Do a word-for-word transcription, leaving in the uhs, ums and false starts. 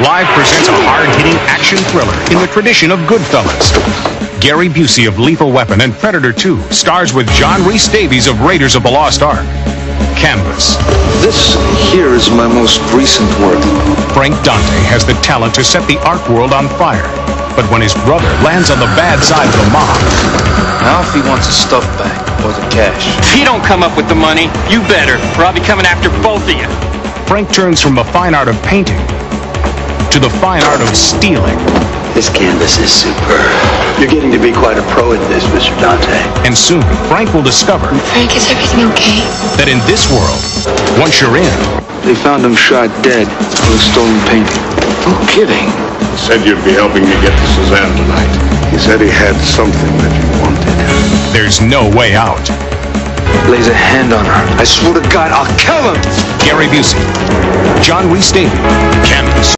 Live presents a hard-hitting action thriller in the tradition of Goodfellas. Gary Busey of Lethal Weapon and Predator two stars with John Rhys-Davies of Raiders of the Lost Ark. Canvas. This here is my most recent work. Frank Dante has the talent to set the art world on fire, but when his brother lands on the bad side of the mob... Alfie wants his stuff back, or the cash. If you don't come up with the money, you better, or I'll be coming after both of you. Frank turns from the fine art of painting to the fine art of stealing. This canvas is superb. You're getting to be quite a pro at this, Mister Dante. And soon, Frank will discover... Frank, is everything okay? ...that in this world, once you're in... They found him shot dead with a stolen painting. No kidding. He said you'd be helping me get to Suzanne tonight. He said he had something that you wanted. There's no way out. Lays a hand on her. I swear to God, I'll kill him! Gary Busey, John Rhys-Davies, Canvas.